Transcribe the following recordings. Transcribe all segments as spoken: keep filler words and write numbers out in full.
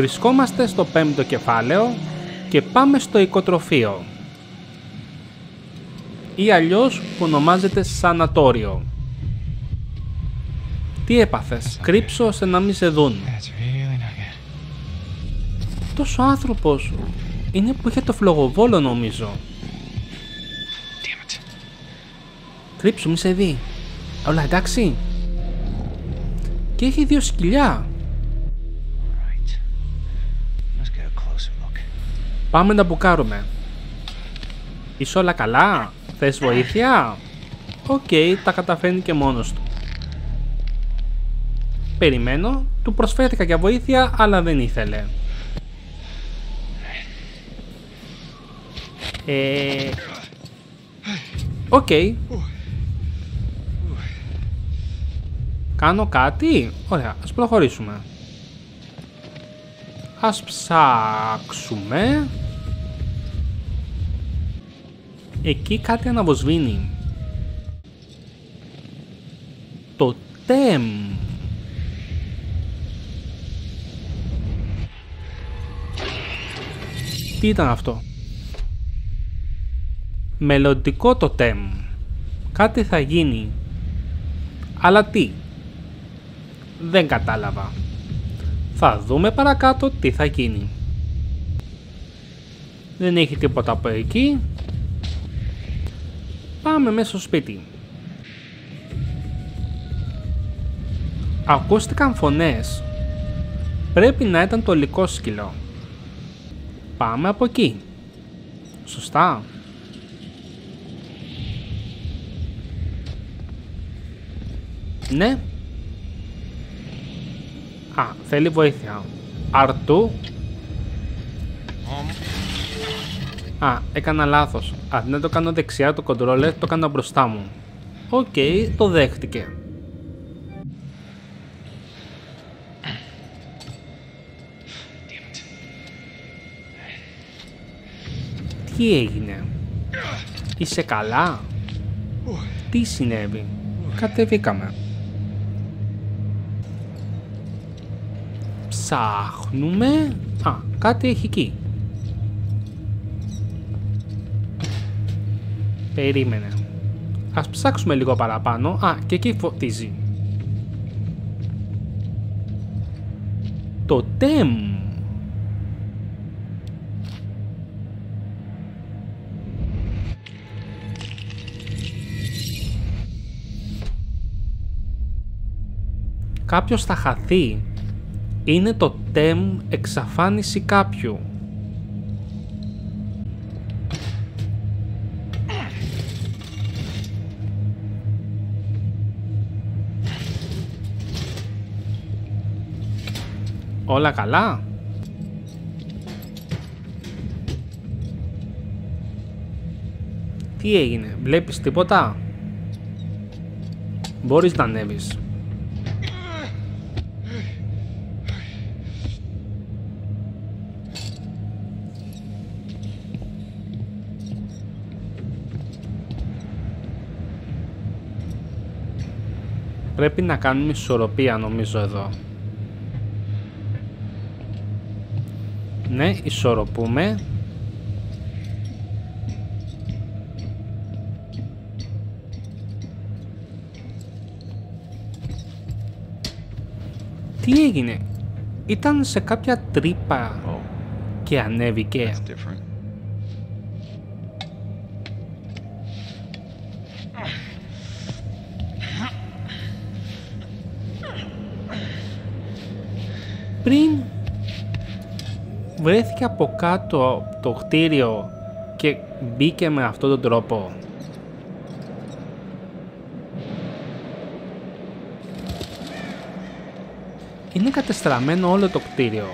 Βρισκόμαστε στο πέμπτο κεφάλαιο και πάμε στο οικοτροφείο ή αλλιώς που ονομάζεται σανατόριο. Τι έπαθες? Κρύψω ώστε να μην σε δουν. Αυτός ο άνθρωπος είναι που είχε το φλογοβόλο νομίζω. Κρύψου, μη σε δει. Όλα εντάξει? Και έχει δύο σκυλιά. Right. Let's get a closer look. Πάμε να μπουκάρουμε. Είσαι όλα καλά? Θες βοήθεια? Οκ, okay, τα καταφέρνει και μόνος του. Περιμένω. Του προσφέρθηκα για βοήθεια, αλλά δεν ήθελε. Ε... Οκ. Okay. Κάνω κάτι? Ωραία, ας προχωρήσουμε. Ας ψάξουμε. Εκεί κάτι αναβοσβήνει. Το τεμ. Τι ήταν αυτό? Μελλοντικό το τεμ. Κάτι θα γίνει. Αλλά τι? Δεν κατάλαβα. Θα δούμε παρακάτω τι θα γίνει. Δεν έχει τίποτα από εκεί. Πάμε μέσα στο σπίτι. Ακούστηκαν φωνές. Πρέπει να ήταν το ολικό σκυλό. Πάμε από εκεί. Σωστά. Ναι. Α, θέλει βοήθεια. Αρτού. Α, έκανα λάθος. Αντί να το κάνω δεξιά το κοντρόλερ, το έκανα μπροστά μου. Οκ, okay, το δέχτηκε. Τι έγινε? Είσαι καλά? Τι συνέβη? Κατεβήκαμε. Ψάχνουμε. Α, κάτι έχει εκεί. Περίμενε. Ας ψάξουμε λίγο παραπάνω. Α, και εκεί φωτίζει. Το τεμ. Κάποιος θα χαθεί. Είναι το τεμ εξαφάνιση κάποιου. Όλα καλά. Τι έγινε? Βλέπεις τίποτα? Μπορείς να ανέβεις. Πρέπει να κάνουμε ισορροπία νομίζω εδώ. Ναι, ισορροπούμε. Τι έγινε? Ήταν σε κάποια τρύπα oh. και ανέβηκε. Πριν βρέθηκε από κάτω το κτίριο και μπήκε με αυτόν τον τρόπο. Είναι κατεστραμμένο όλο το κτίριο.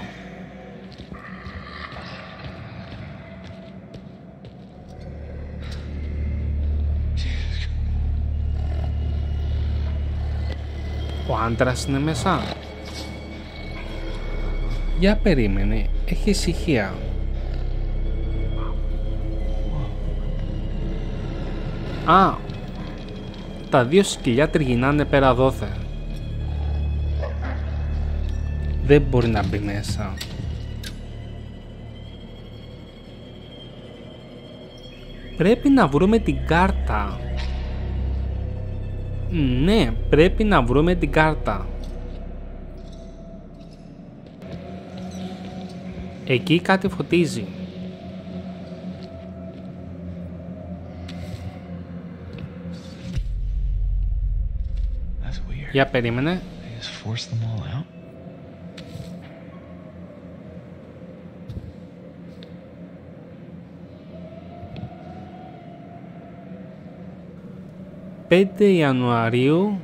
Ο άντρας είναι μέσα. Για περίμενε, έχει ησυχία. Α, τα δύο σκυλιά τριγυνάνε πέρα δόθε. Δεν μπορεί να μπει μέσα. Πρέπει να βρούμε την κάρτα. Ναι, πρέπει να βρούμε την κάρτα. Εκεί κάτι φωτίζει. Για περίμενε. πέντε Ιανουαρίου.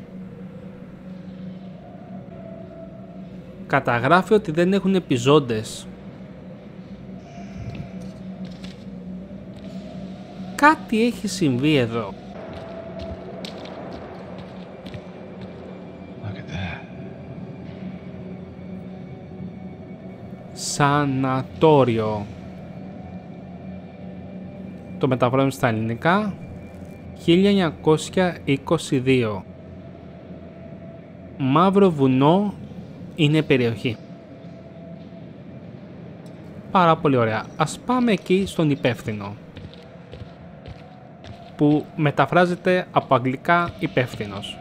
Καταγράφει ότι δεν έχουν επιζώντες. Κάτι έχει συμβεί εδώ. Σανατόριο. Το μεταφράζουμε στα ελληνικά. χίλια εννιακόσια είκοσι δύο. Μαύρο βουνό είναι περιοχή. Πάρα πολύ ωραία. Ας πάμε εκεί στον υπεύθυνο, που μεταφράζεται από αγγλικά υπεύθυνος.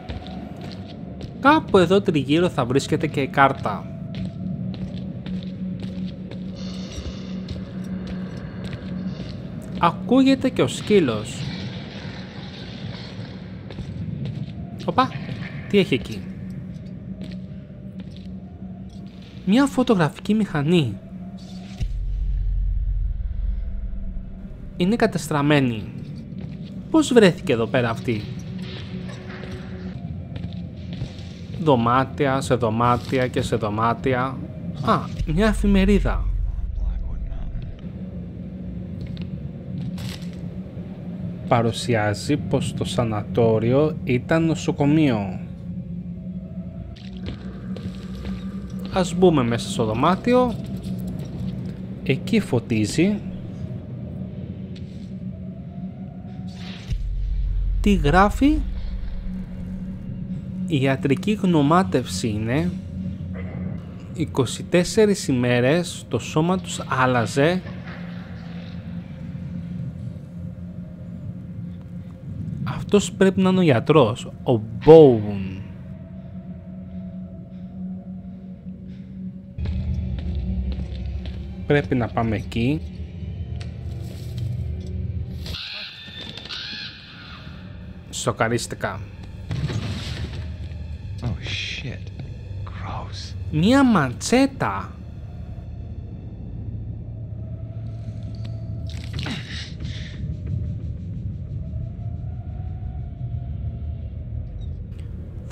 Κάπου εδώ τριγύρω θα βρίσκεται και η κάρτα. Ακούγεται και ο σκύλος. Οπα, τι έχει εκεί? Μια φωτογραφική μηχανή. Είναι κατεστραμμένη. Πώς βρέθηκε εδώ πέρα αυτή? Δωμάτια, σε δωμάτια και σε δωμάτια. Α, μια εφημερίδα. Παρουσιάζει πως το σανατόριο ήταν νοσοκομείο. Ας μπούμε μέσα στο δωμάτιο. Εκεί φωτίζει. Τι γράφει? Η ιατρική γνωμάτευση είναι. είκοσι τέσσερις ημέρες το σώμα τους άλλαζε. Αυτός πρέπει να είναι ο γιατρός, ο Bowen. Πρέπει να πάμε εκεί. Σοκαρίστηκα. Oh, shit. Gross. Μια μαντσέτα.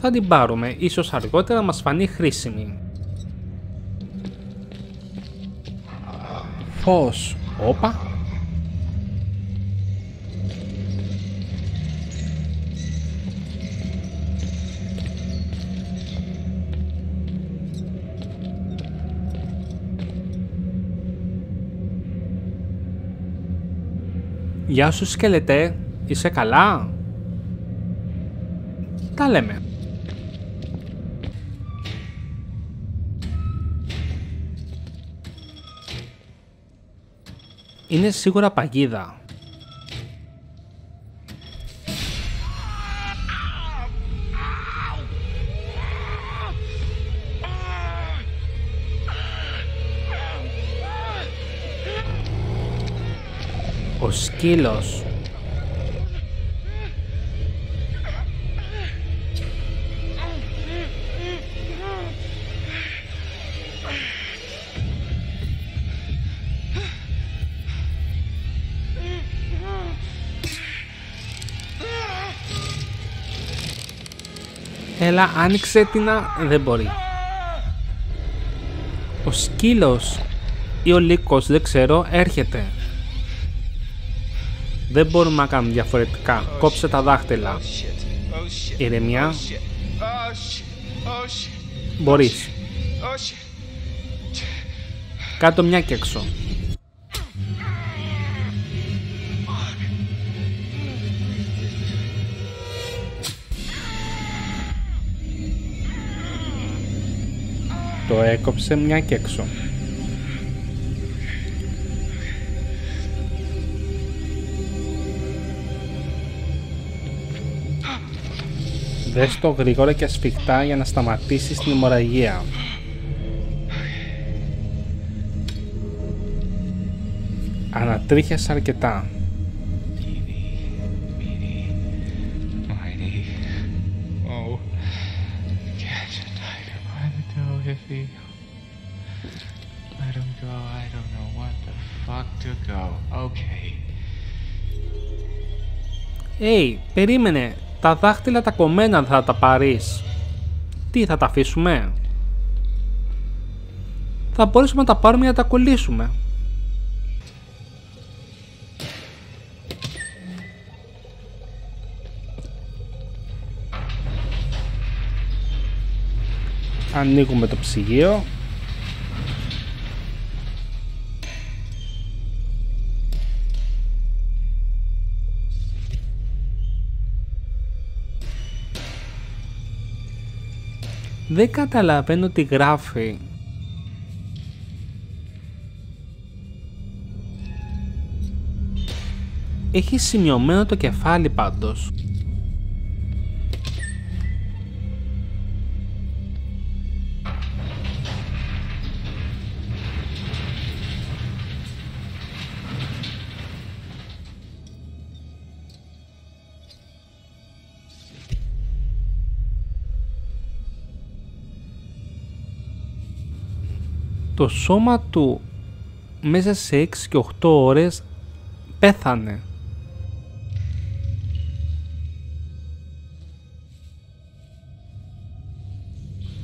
Θα την πάρουμε, ίσως αργότερα μας φανεί χρήσιμη. Φως, όπα. Γεια σου σκελετέ, είσαι καλά? Τα λέμε. Είναι σίγουρα παγίδα. Ο σκύλος. Έλα, άνοιξε την α... δεν μπορεί. Ο σκύλος ή ο λύκος, δεν ξέρω, έρχεται. Δεν μπορούμε να κάνουμε διαφορετικά. Κόψε τα δάχτυλα. Ηρεμιά. Μπορείς. Κάτω μια και έξω. Το έκοψε μια και έξω. Δες το γρήγορα και ασφιχτά για να σταματήσεις την αιμορραγία. Ανατρίχιασε αρκετά. Hey, περίμενε. Τα δάχτυλα τα κομμένα θα τα πάρεις. Τι, θα τα αφήσουμε? Θα μπορούσαμε να τα πάρουμε για να τα κολλήσουμε. Ανοίγουμε το ψυγείο. Δεν καταλαβαίνω τι γράφει. Έχει σημειωμένο το κεφάλι πάντως. Το σώμα του μέσα σε έξι και οκτώ ώρες πέθανε.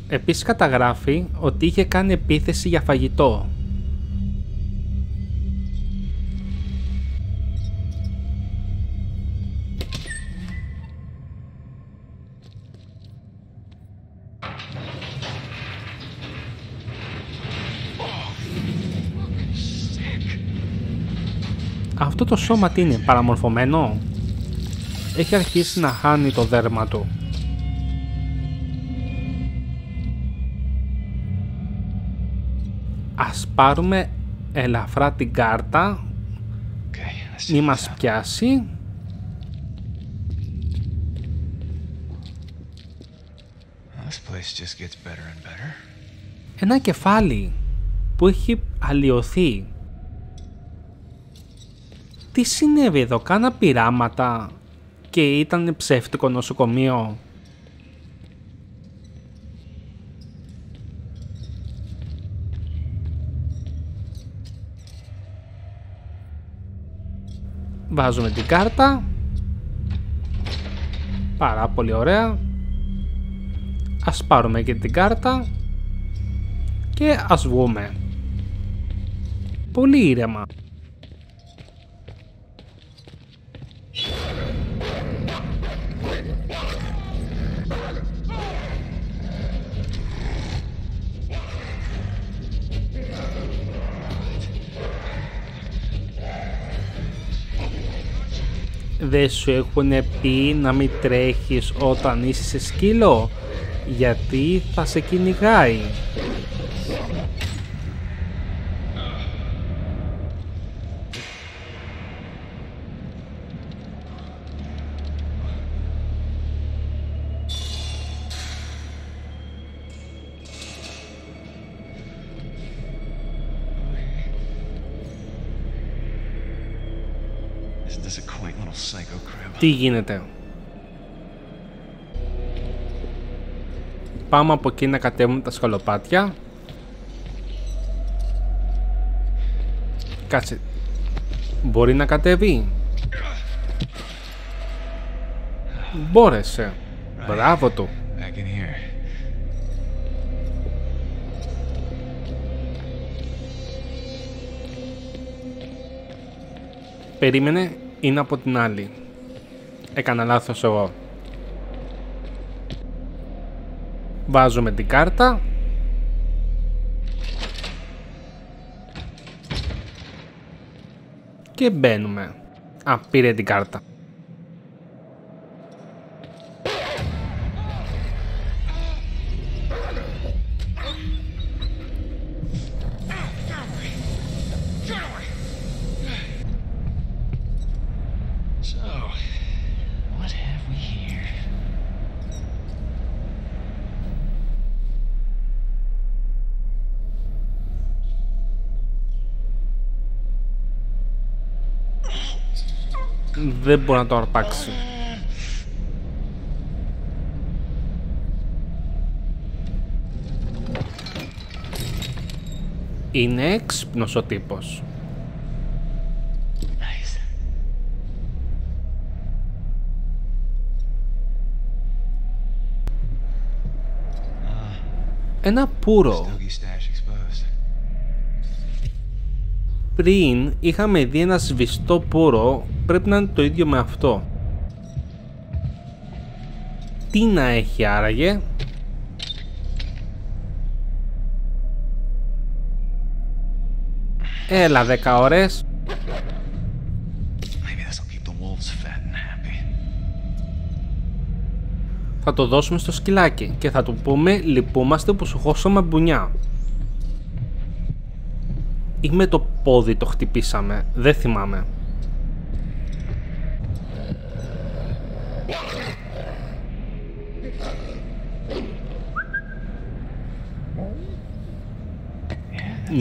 Επίσης καταγράφει ότι είχε κάνει επίθεση για φαγητό. Αυτό το σώμα τι είναι, παραμορφωμένο? Έχει αρχίσει να χάνει το δέρμα του. Ας πάρουμε ελαφρά την κάρτα, okay, μη μας πιάσει. This place just gets better and better. Ένα κεφάλι που έχει αλλοιωθεί. Τι συνέβη εδώ, κάνα πειράματα και ήταν ψεύτικο νοσοκομείο? Βάζουμε την κάρτα. Πάρα πολύ ωραία. Ας πάρουμε και την κάρτα και ας βγούμε. Πολύ ήρεμα. Δεν σου έχουν πει να μην τρέχεις όταν είσαι σε σκύλο, γιατί θα σε κυνηγάει. Τι γίνεται? Πάμε από εκεί να κατέβουμε τα σκαλοπάτια. Κάτσε. Μπορεί να κατέβει? Μπόρεσε. Μπράβο του. Περίμενε, είναι από την άλλη. Έκανα λάθος εγώ. Βάζουμε την κάρτα. Και μπαίνουμε. Α, πήρε την κάρτα. δεν μπορεί να το αρπάξει. Είναι έξυπνος ο τύπος. Nice. Ένα πουρο. Πριν είχαμε δει ένα σβηστό πουρο, πρέπει να είναι το ίδιο με αυτό. Τι να έχει άραγε? Έλα, δέκα ώρες. Θα το δώσουμε στο σκυλάκι και θα του πούμε λυπούμαστε που σου χώσαμε μπουνιά. Ή με το πόδι το χτυπήσαμε, δεν θυμάμαι.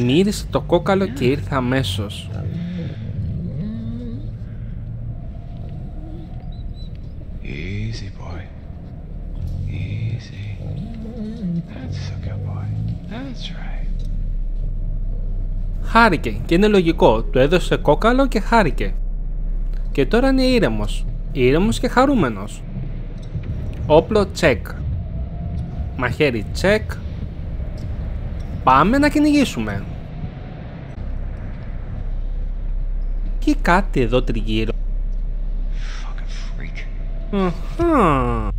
Μύρισε το κόκαλο και ήρθε αμέσως. Easy boy. Easy. That's a good boy. That's right. Χάρηκε και είναι λογικό. Του έδωσε κόκαλο και χάρηκε. Και τώρα είναι ήρεμος. Ήρεμος και χαρούμενος. Όπλο τσεκ. Μαχαίρι τσεκ. Πάμε να κυνηγήσουμε. Και κάτι εδώ τριγύρω. Uh-huh.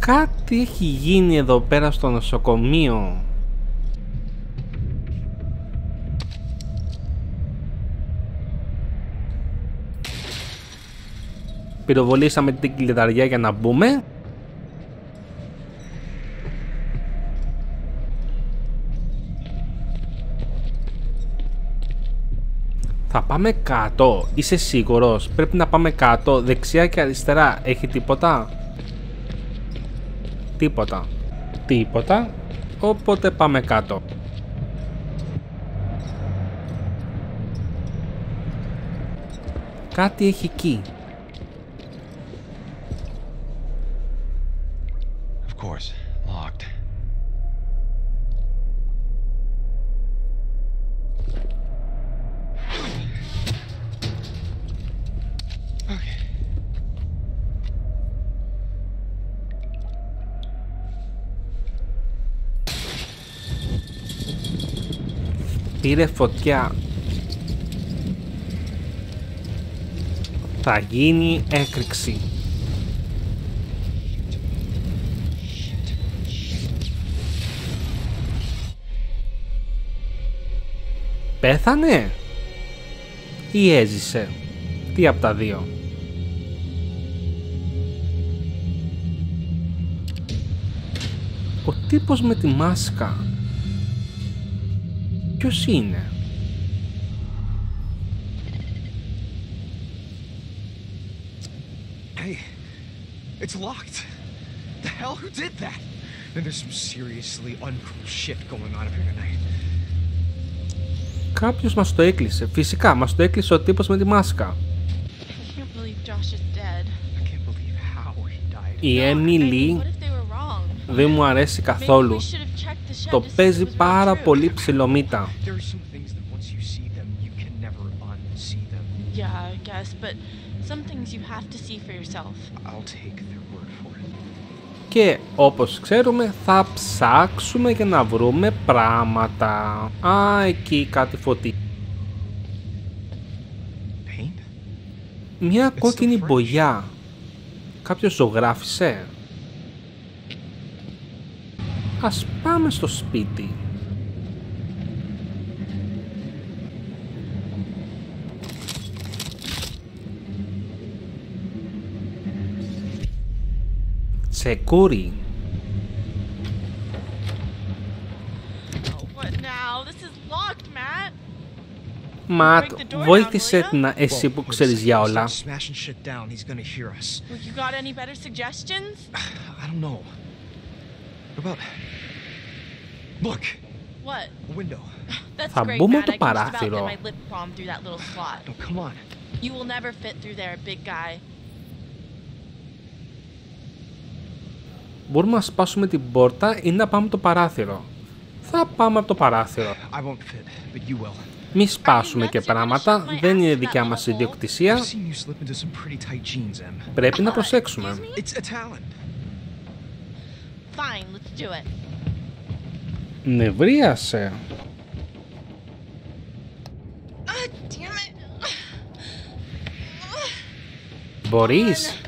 Κάτι έχει γίνει εδώ πέρα στο νοσοκομείο. Πυροβολήσαμε την κλειδαριά για να μπούμε. Θα πάμε κάτω, είσαι σίγουρος? Πρέπει να πάμε κάτω, δεξιά και αριστερά. Έχει τίποτα? Τίποτα. Τίποτα. Οπότε πάμε κάτω. Κάτι έχει εκεί. Of course, locked. Πήρε φωτιά. Θα γίνει έκρηξη. Πέθανε ή έζησε? Τι από τα δύο? Ο τύπος με τη μάσκα. Ποιος είναι? Hey, it's locked. The hell, who did that? Then there's some seriously uncool shit going on here tonight. Κάποιος μας το έκλεισε. Φυσικά, μας το έκλεισε ο τύπος με τη μάσκα. I can't believe Josh is dead. I can't believe how he died. Η Emily δεν μου αρέσει καθόλου. Το παίζει πάρα πολύ ψιλομύτα. Και όπως ξέρουμε θα ψάξουμε για να βρούμε πράγματα. Α, εκεί κάτι φωτί. Μια κόκκινη μπογιά. Κάποιος ζωγράφισε. Ας πάμε στο σπίτι. Τσεκούρι. Ματ, βοήθησε να εσύ που ξέρεις για όλα. Look. What? A window. Θα μπούμε το παράθυρο. Μπορούμε να σπάσουμε την πόρτα ή να πάμε το παράθυρο. Θα πάμε από το παράθυρο. Μη σπάσουμε και πράγματα, δεν είναι δικιά μας ιδιοκτησία. Πρέπει να προσέξουμε. Νευρίασε. Μπορείς.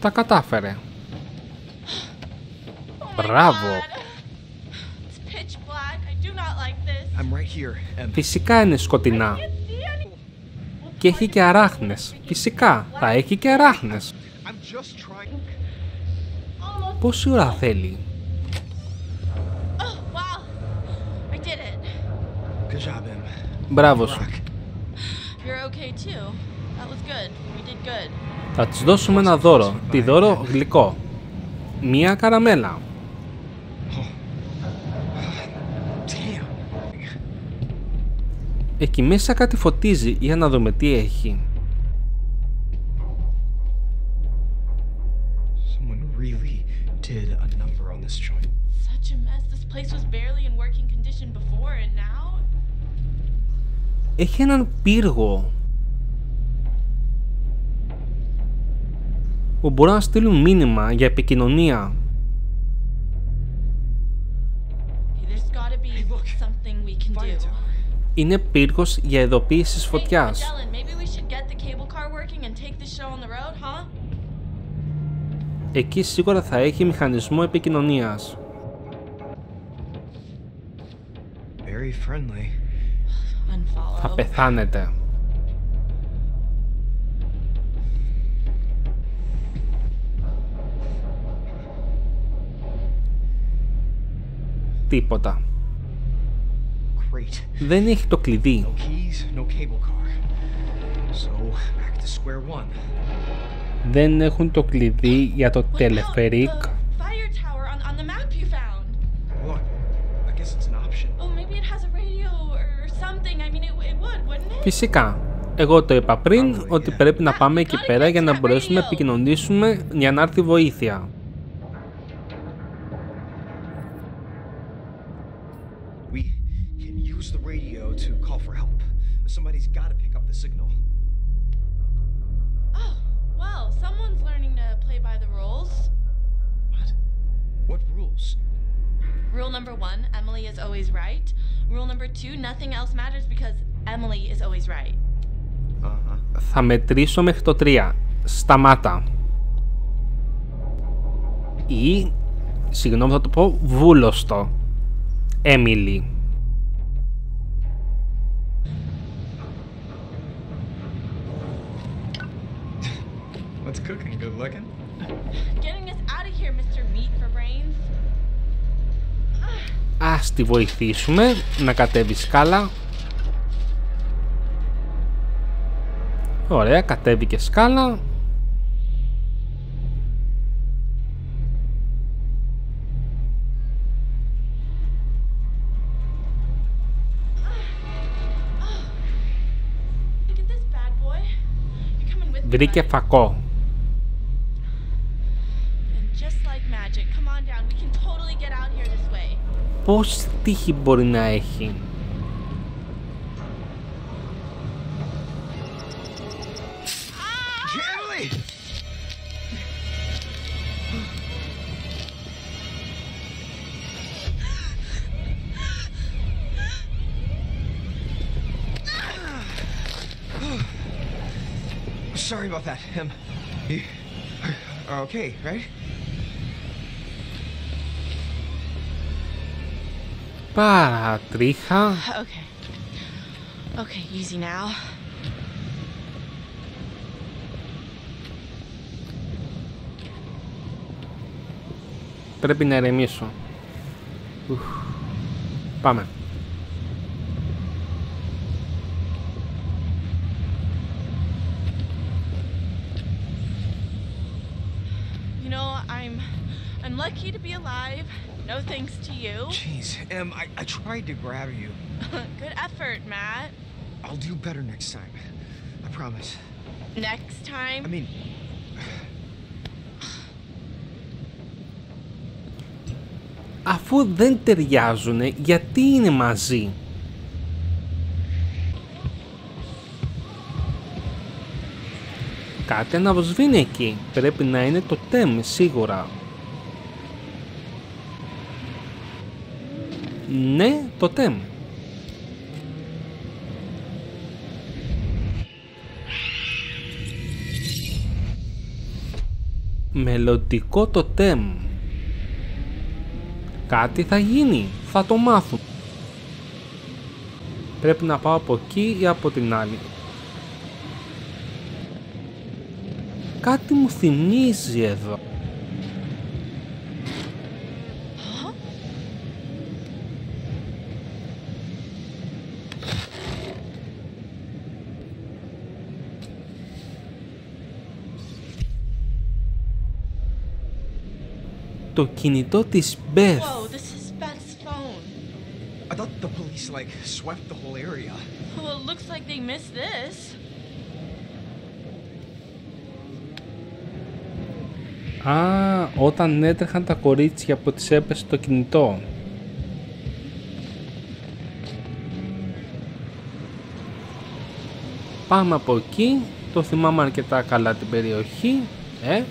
Τα κατάφερε. Μπράβο. Φυσικά είναι σκοτεινά. Και έχει και αράχνες. Φυσικά θα έχει και αράχνες. Πόση ώρα θέλει. Μπράβο σου. Θα της δώσουμε ένα δώρο. Τι δώρο? Γλυκό. Μία καραμέλα. Εκεί μέσα κάτι φωτίζει, για να δούμε τι έχει. Έχει έναν πύργο. Που μπορούν να στείλουν μήνυμα για επικοινωνία. Είναι πύργος για ειδοποίησης φωτιάς. Εκεί σίγουρα θα έχει μηχανισμό επικοινωνίας. Θα πεθάνετε. Τίποτα. Δεν έχει το κλειδί. Δεν έχουν το κλειδί για το τελεφερίκ. Φυσικά. Εγώ το είπα πριν ότι πρέπει να πάμε εκεί πέρα για να μπορέσουμε να επικοινωνήσουμε για να έρθει βοήθεια. Rule number one, Emily is always right. Rule number two, nothing else matters because Emily is always right. Θα μετρήσω μέχρι το τρία. Σταμάτα. Ή, συγγνώμη θα το πω, βούλωστο. Emily. What's cooking? Good looking? Getting us out of here, Mister Meat for brains. Ας τη βοηθήσουμε να κατέβει σκάλα. Ωραία, κατέβηκε σκάλα. Βρήκε φακό. Πώς τύχη μπορεί να έχει. Sorry about that. Um, you are okay, right? Παρατρίχα. Okay. Okay, easy now. Πρέπει να ηρεμήσω. Ουφ. Πάμε. I'm lucky to be alive. No thanks to you. Jeez, Em, I, I tried to grab you. Good effort, Matt. I'll do better next time. I promise. Next time? I mean... Αφού δεν ταιριάζουνε, γιατί είναι μαζί? Κάτι αναβοσβήνει εκεί. Πρέπει να είναι το τέμ, σίγουρα. Ναι, το τέμ. Μελλοντικό το τέμ. Κάτι θα γίνει. Θα το μάθω. Πρέπει να πάω από εκεί ή από την άλλη. Κάτι μου θυμίζει εδώ. Το κινητό της Beth. Whoa, this is Beth's phone. I thought the police like swept the whole area. Well, it looks like they missed this. Α, όταν έτρεχαν τα κορίτσια που της έπεσε το κινητό. Πάμε από εκεί. Το θυμάμαι αρκετά καλά την περιοχή. Ε.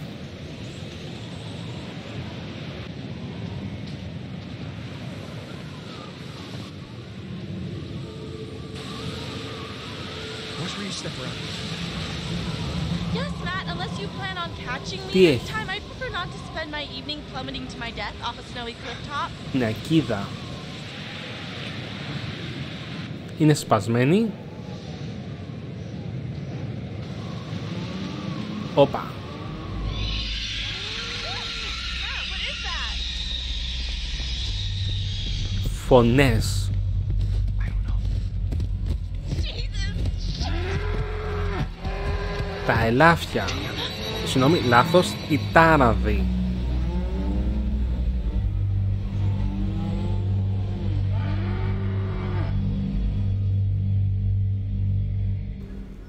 Τι έχει? Μια ακίδα. Είναι σπασμένη. Όπα. Φωνές. Τα ελάφια. Συγγνώμη, λάθος, η τάραδη.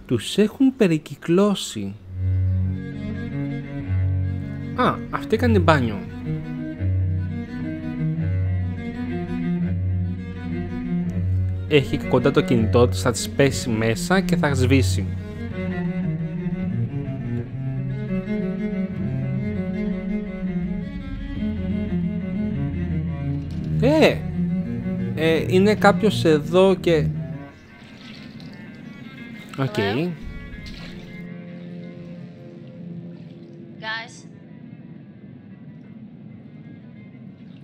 Τους έχουν περικυκλώσει. Α, αυτή έκανε μπάνιο. Έχει κοντά το κινητό της, θα της πέσει μέσα και θα σβήσει. Ε, ε, είναι κάποιος εδώ και... Οκ. Okay. Guys.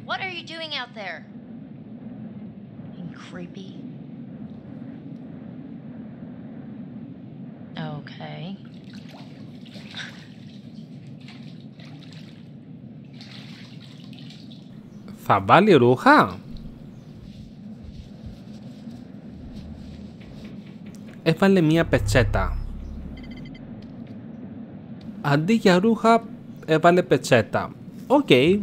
What are you doing out there? Being creepy. Okay. Θα βάλει ρούχα. Έβαλε μία πετσέτα. Αντί για ρούχα έβαλε πετσέτα. Οκ. Okay.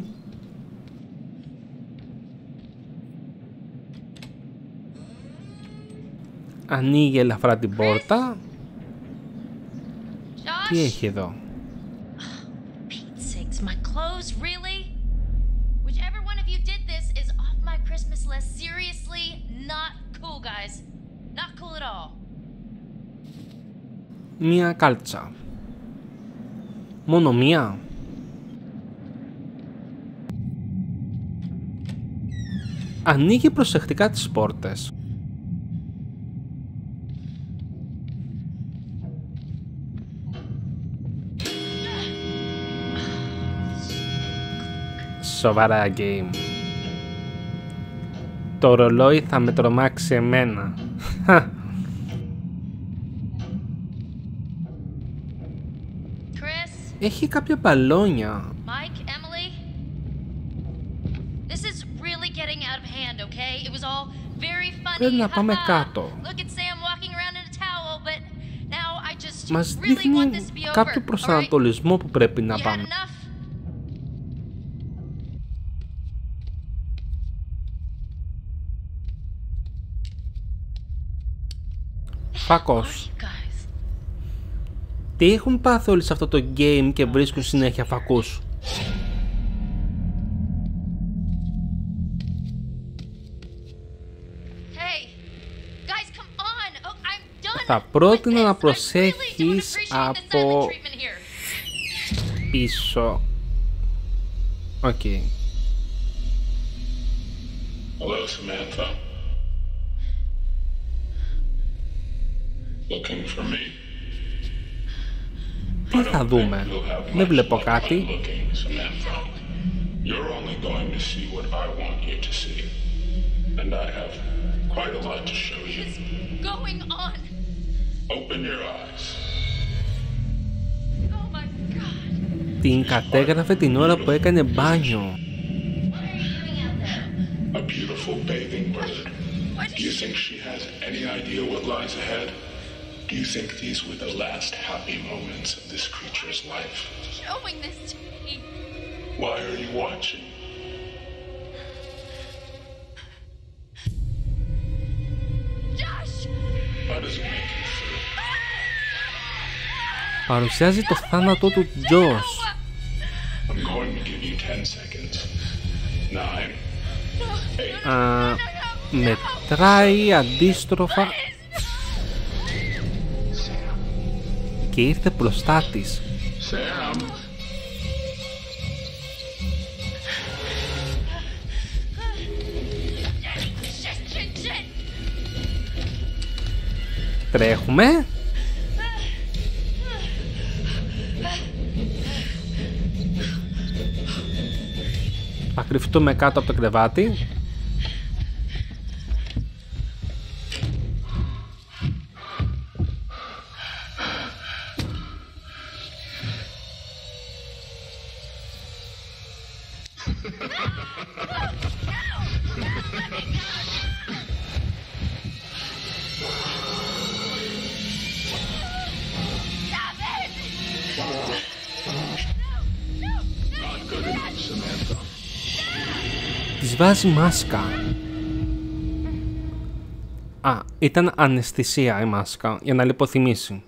Ανοίγει ελαφρά την πόρτα. Josh. Τι έχει εδώ? Μία κάλτσα. Μόνο μία. Ανοίγει προσεκτικά τις πόρτες. Σοβαρά game. Το ρολόι θα με τρομάξει εμένα. Έχει κάποια μπαλόνια. Mike, Emily. This is really getting out of hand, okay? It was all very funny. Πρέπει να πάμε κάτω. Look at Sam walking around in a towel, but now I just really want this to be over. Κάποιο προσανατολισμό που πρέπει να πάμε. φακός. Τι έχουν πάθει όλοι σε αυτό το game και βρίσκουν συνέχεια φακούς. Θα πρότεινα να προσέχεις από πίσω. Οκ. Okay. Hello, Samantha. Looking for me. Τι θα δούμε; Δεν βλέπω κάτι. You're only going to see what I want you to see. And I have quite a lot to show you. Going on. Open your eyes. Oh my God. Την κατέγραφε την ώρα που έκανε μπάνιο. A beautiful bathing bird. Do you think she has any idea what lies ahead? Do you think these were the last happy moments of this creature's life? Showing this to me. Why are you watching? Josh! How does it make you feel? Παρουσιάζει το θάνατο του Josh. I'm going to give you ten seconds. Nine. Α, μετράει αντίστροφα και ήρθε μπροστά της. Sam. Τρέχουμε. Θα κρυφτούμε κάτω από το κρεβάτι. Της βάζει μάσκα. Α, ήταν αναισθησία η μάσκα για να λιποθυμήσει.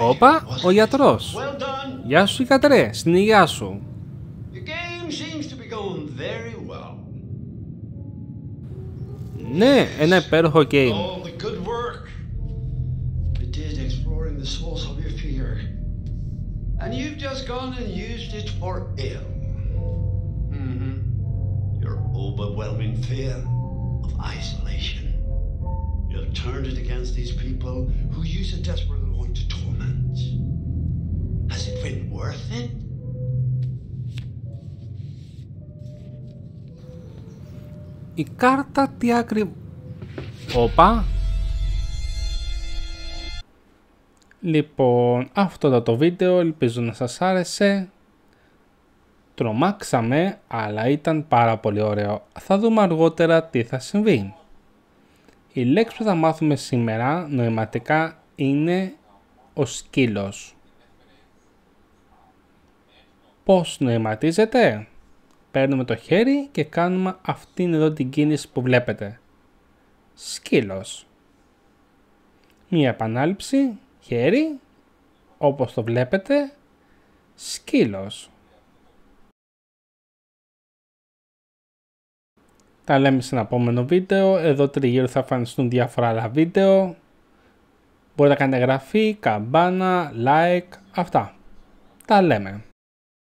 Όπα, ο γιατρός. Γεια σου γιατρέ, στην υγεία σου. Ναι, ένα υπέροχο game. And you've just gone and used it for ill. Mm-hmm. Your overwhelming fear of isolation. You've turned it against these people who use it desperately want to torment. Has it been worth it? Η κάρτα τι ακριβώς; Όπα. Λοιπόν, αυτό ήταν το βίντεο, ελπίζω να σας άρεσε. Τρομάξαμε, αλλά ήταν πάρα πολύ ωραίο. Θα δούμε αργότερα τι θα συμβεί. Η λέξη που θα μάθουμε σήμερα, νοηματικά, είναι ο σκύλος. Πώς νοηματίζεται; Παίρνουμε το χέρι και κάνουμε αυτήν εδώ την κίνηση που βλέπετε. Σκύλος. Μία επανάληψη. Χέρι, όπως το βλέπετε, σκύλος. Τα λέμε σε ένα επόμενο βίντεο. Εδώ τριγύρω θα εμφανιστούν διάφορα άλλα βίντεο. Μπορείτε να κάνετε εγγραφή, καμπάνα, like, αυτά. Τα λέμε.